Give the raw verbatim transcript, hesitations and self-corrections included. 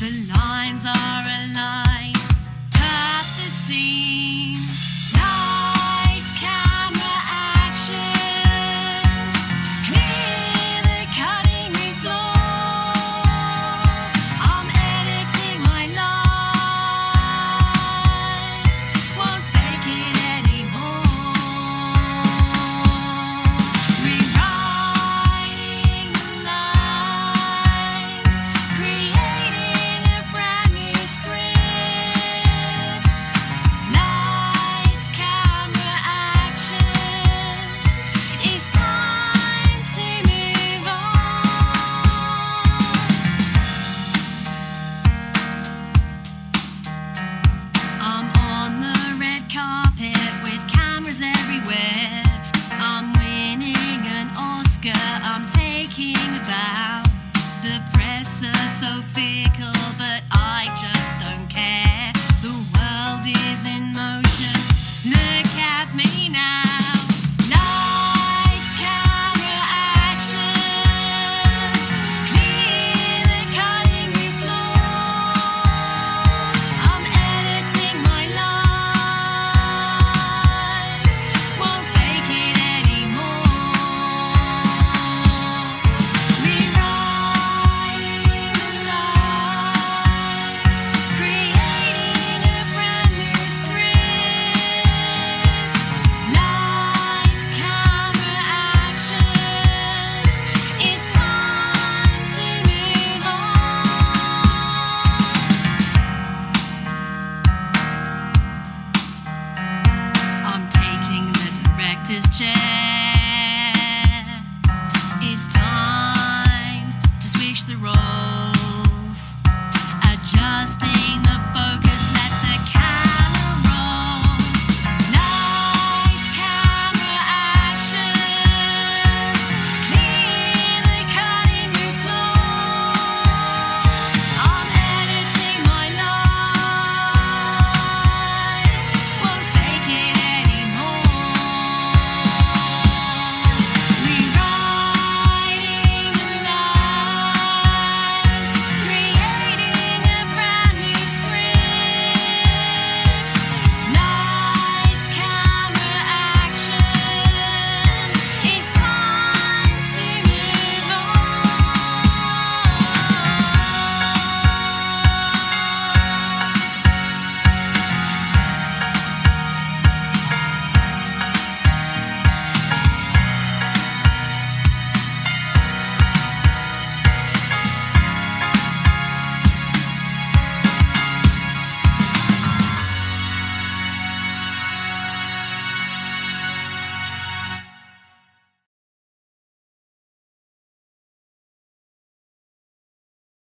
The lines are